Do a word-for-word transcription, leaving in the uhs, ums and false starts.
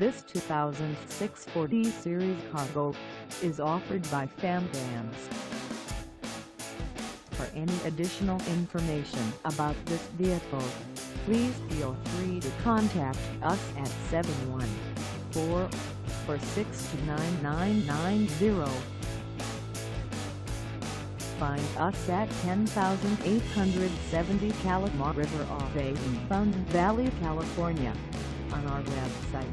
This two thousand six Ford E-Series Cargo is offered by FAM Vans. For any additional information about this vehicle, please feel free to contact us at seven one four, four six two, nine nine nine zero. Find us at ten thousand eight hundred seventy Kalama River Ave in Fountain Valley, California, on our website,